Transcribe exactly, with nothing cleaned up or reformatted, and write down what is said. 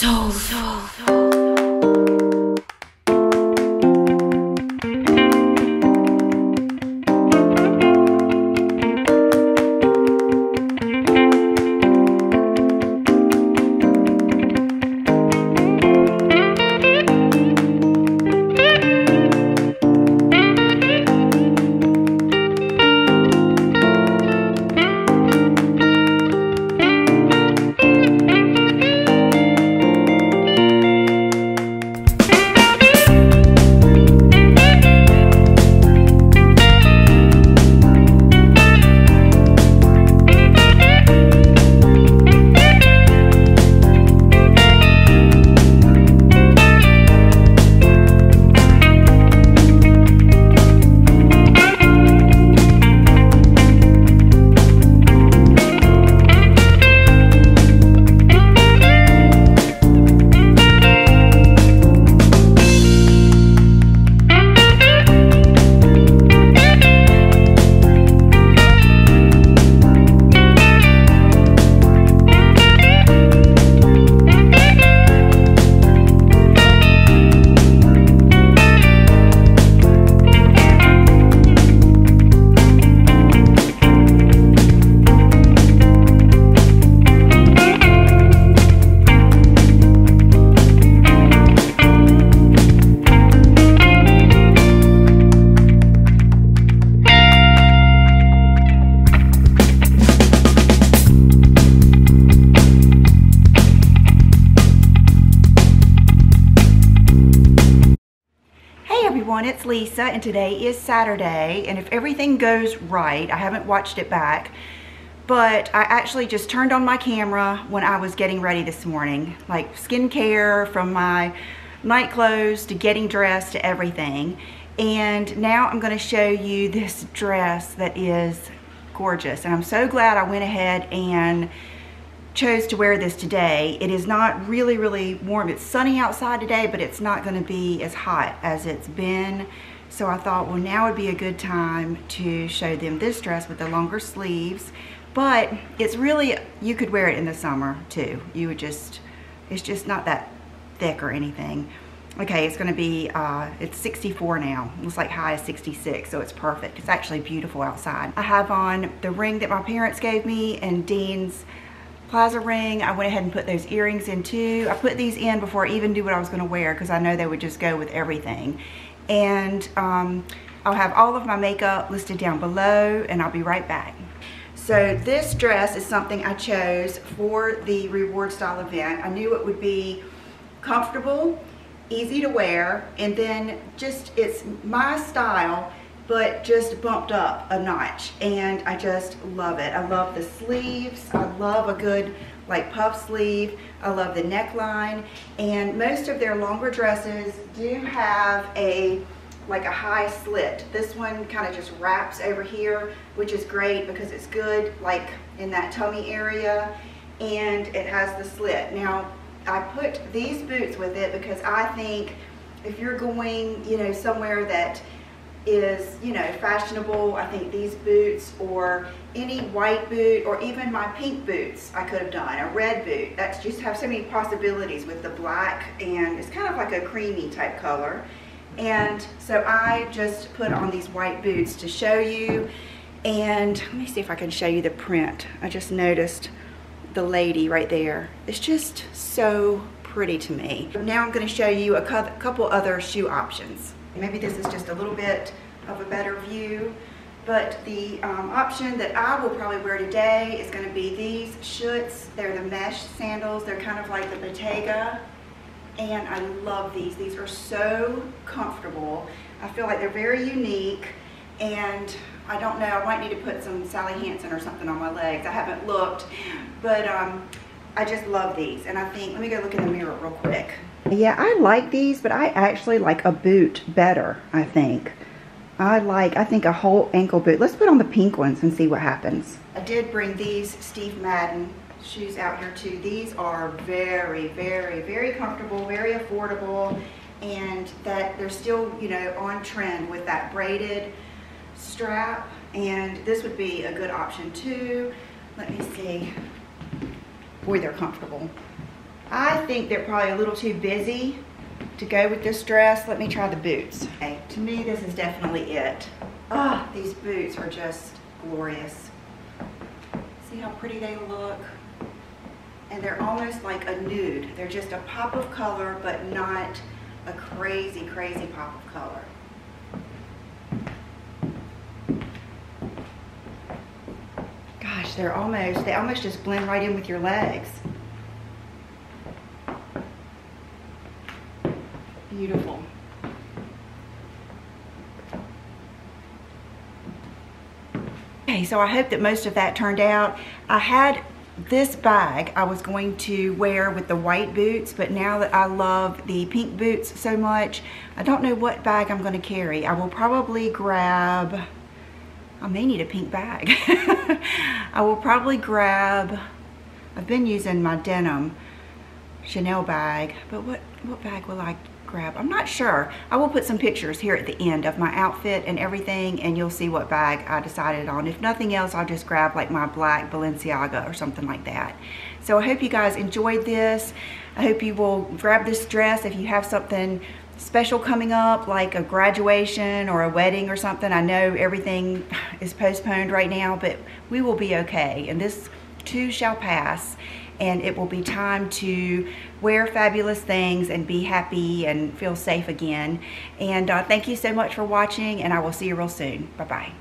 so, so, so. It's Lisa and today is Saturday, and if everything goes right, I haven't watched it back, but I actually just turned on my camera when I was getting ready this morning, like skincare, from my night clothes to getting dressed to everything. And now I'm going to show you this dress that is gorgeous, and I'm so glad I went ahead and chose to wear this today. It is not really really warm. It's sunny outside today, but it's not going to be as hot as it's been, so I thought, well, now would be a good time to show them this dress with the longer sleeves. But it's really, you could wear it in the summer too. You would just, it's just not that thick or anything. Okay, it's going to be uh it's sixty-four now. It's like high as sixty-six, so it's perfect. It's actually beautiful outside. I have on the ring that my parents gave me and Dean's Plaza ring. I went ahead and put those earrings in too. I put these in before I even knew what I was going to wear because I know they would just go with everything. And um, I'll have all of my makeup listed down below, and I'll be right back. So this dress is something I chose for the Reward Style event. I knew it would be comfortable, easy to wear, and then just, it's my style, but just bumped up a notch, and I just love it. I love the sleeves. I love a good like puff sleeve. I love the neckline, and most of their longer dresses do have a like a high slit. This one kind of just wraps over here, which is great because it's good like in that tummy area, and it has the slit. Now I put these boots with it because I think if you're going, you know, somewhere that is, you know, fashionable, I think these boots, or any white boot, or even my pink boots, I could have done a red boot. That's just, have so many possibilities with the black, and it's kind of like a creamy type color. And so I just put on these white boots to show you, and let me see if I can show you the print. I just noticed the lady right there. It's just so pretty to me. Now I'm going to show you a couple other shoe options. Maybe this is just a little bit of a better view, but the um, option that I will probably wear today is going to be these Schutz. They're the mesh sandals. They're kind of like the Bottega, and I love these. These are so comfortable. I feel like they're very unique, and I don't know, I might need to put some Sally Hansen or something on my legs. I haven't looked, but um, I just love these. And I think, let me go look in the mirror real quick. Yeah, I like these, but I actually like a boot better, I think. I like, I think a whole ankle boot. Let's put on the pink ones and see what happens. I did bring these Steve Madden shoes out here too. These are very, very, very comfortable, very affordable, and that they're still, you know, on trend with that braided strap. And this would be a good option too. Let me see. Boy, they're comfortable. I think they're probably a little too busy to go with this dress. Let me try the boots. Okay, to me, this is definitely it. Ah, oh, these boots are just glorious. See how pretty they look? And they're almost like a nude. They're just a pop of color, but not a crazy, crazy pop of color. Gosh, they're almost, they almost just blend right in with your legs. Beautiful. Okay, so I hope that most of that turned out. I had this bag I was going to wear with the white boots, but now that I love the pink boots so much, I don't know what bag I'm going to carry. I will probably grab, I may need a pink bag. I will probably grab, I've been using my denim Chanel bag, but what, what bag will I grab? I'm not sure. I will put some pictures here at the end of my outfit and everything, and you'll see what bag I decided on. If nothing else, I'll just grab like my black Balenciaga or something like that. So I hope you guys enjoyed this. I hope you will grab this dress if you have something special coming up, like a graduation or a wedding or something. I know everything is postponed right now, but we will be okay, and this too shall pass. And it will be time to wear fabulous things and be happy and feel safe again. And uh, thank you so much for watching, and I will see you real soon. Bye-bye.